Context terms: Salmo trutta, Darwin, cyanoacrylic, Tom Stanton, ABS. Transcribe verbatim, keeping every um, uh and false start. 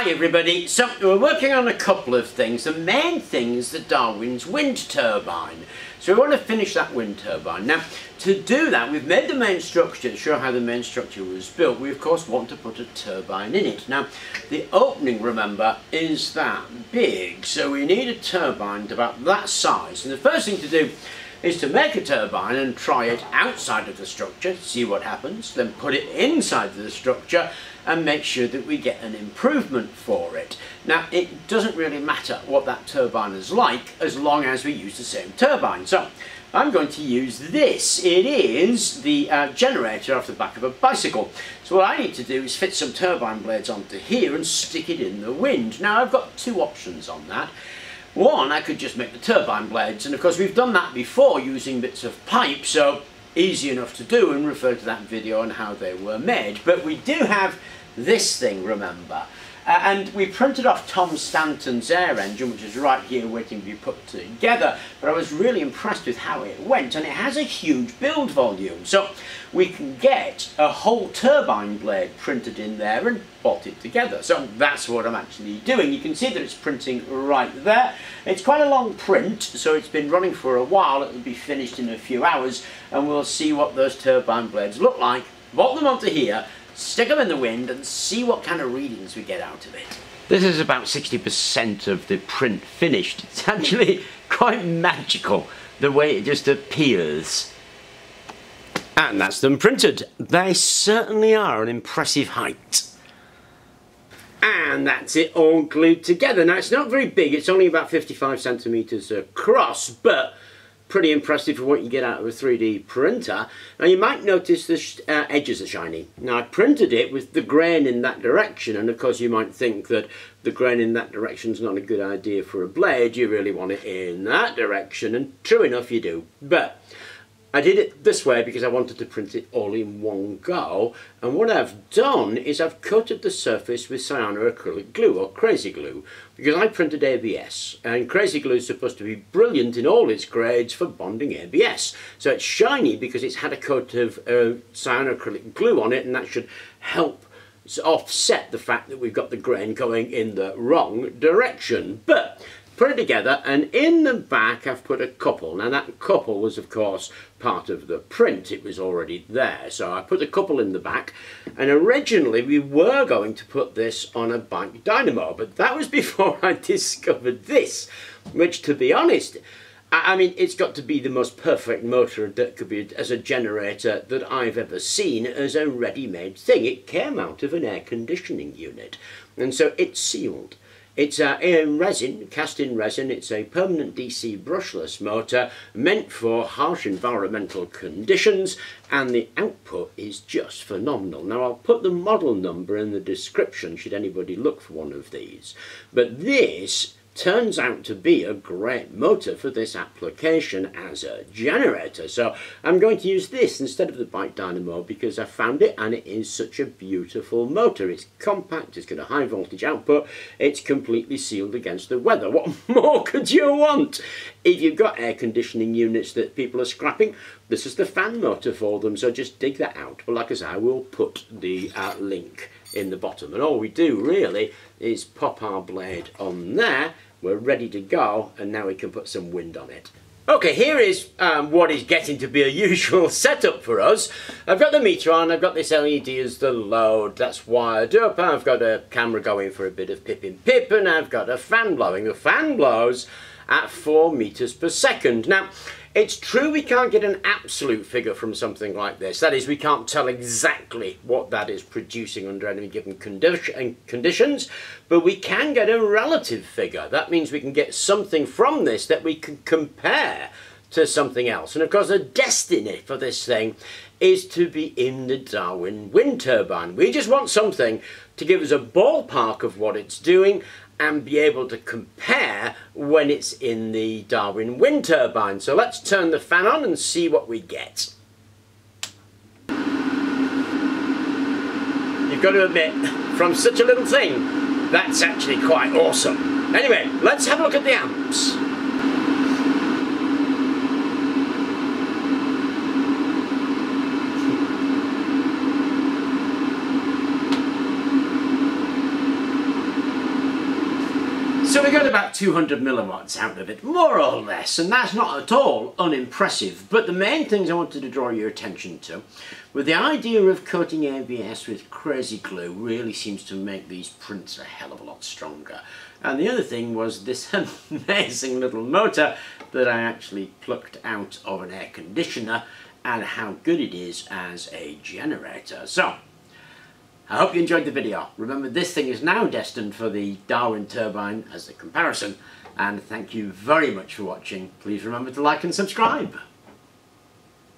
Hi everybody, so we're working on a couple of things. The main thing is the Darwin's wind turbine. So we want to finish that wind turbine. Now to do that, we've made the main structure to show how the main structure was built. We of course want to put a turbine in it. Now the opening, remember, is that big, so we need a turbine about that size. And the first thing to do is to make a turbine and try it outside of the structure, see what happens, then put it inside the structure and make sure that we get an improvement for it. Now it doesn't really matter what that turbine is like as long as we use the same turbine. So I'm going to use this. It is the uh, generator off the back of a bicycle. So what I need to do is fit some turbine blades onto here and stick it in the wind. Now I've got two options on that. One, I could just make the turbine blades, and of course we've done that before using bits of pipe, so easy enough to do, and refer to that video on how they were made. But we do have this thing, remember, uh, and we printed off Tom Stanton's air engine, which is right here waiting to be put together, but I was really impressed with how it went, and it has a huge build volume, so we can get a whole turbine blade printed in there and bolted together. So that's what I'm actually doing. You can see that it's printing right there. It's quite a long print, so it's been running for a while. It will be finished in a few hours, and we'll see what those turbine blades look like, bolt them onto here, stick them in the wind and see what kind of readings we get out of it. This is about sixty percent of the print finished. It's actually quite magical the way it just appears. And that's them printed. They certainly are an impressive height. And that's it all glued together. Now it's not very big, it's only about fifty-five centimetres across, but pretty impressive for what you get out of a three D printer. Now you might notice the sh uh, edges are shiny. Now I printed it with the grain in that direction, and of course you might think that the grain in that direction is not a good idea for a blade, you really want it in that direction, and true enough you do. But I did it this way because I wanted to print it all in one go, and what I've done is I've coated the surface with cyanoacrylic glue, or crazy glue, because I printed A B S, and crazy glue is supposed to be brilliant in all its grades for bonding A B S. So it's shiny because it's had a coat of uh, cyanoacrylic glue on it, and that should help offset the fact that we've got the grain going in the wrong direction. But put it together, and in the back I've put a couple. Now that couple was of course part of the print, it was already there, so I put the couple in the back, and originally we were going to put this on a bike dynamo, but that was before I discovered this, which to be honest, I mean, it's got to be the most perfect motor that could be as a generator that I've ever seen as a ready-made thing. It came out of an air conditioning unit, and so it's sealed. It's uh, in resin, cast in resin. It's a permanent D C brushless motor meant for harsh environmental conditions, and the output is just phenomenal. Now I'll put the model number in the description should anybody look for one of these. But this turns out to be a great motor for this application as a generator. So I'm going to use this instead of the bike dynamo because I found it, and it is such a beautiful motor. It's compact, it's got a high voltage output, it's completely sealed against the weather. What more could you want? If you've got air conditioning units that people are scrapping, this is the fan motor for them, so just dig that out. But like I say, I will put the uh, link in the bottom, and all we do really is pop our blade on there. We're ready to go, and now we can put some wind on it. Okay, here is um, what is getting to be a usual setup for us. I've got the meter on, I've got this L E D as the load, that's wired up, I've got a camera going for a bit of pip-in-pip, and I've got a fan blowing. The fan blows at four meters per second. Now, it's true we can't get an absolute figure from something like this. That is, we can't tell exactly what that is producing under any given condi conditions, but we can get a relative figure. That means we can get something from this that we can compare to something else. And of course the destiny for this thing is to be in the Darwin wind turbine. We just want something to give us a ballpark of what it's doing and be able to compare when it's in the Darwin wind turbine. So let's turn the fan on and see what we get. You've got to admit, from such a little thing, that's actually quite awesome. Anyway, let's have a look at the amps. So we got about two hundred milliwatts out of it, more or less, and that's not at all unimpressive. But the main things I wanted to draw your attention to were the idea of coating A B S with crazy glue really seems to make these prints a hell of a lot stronger. And the other thing was this amazing little motor that I actually plucked out of an air conditioner and how good it is as a generator. So, I hope you enjoyed the video. Remember, this thing is now destined for the Darwin turbine as a comparison, and thank you very much for watching. Please remember to like and subscribe.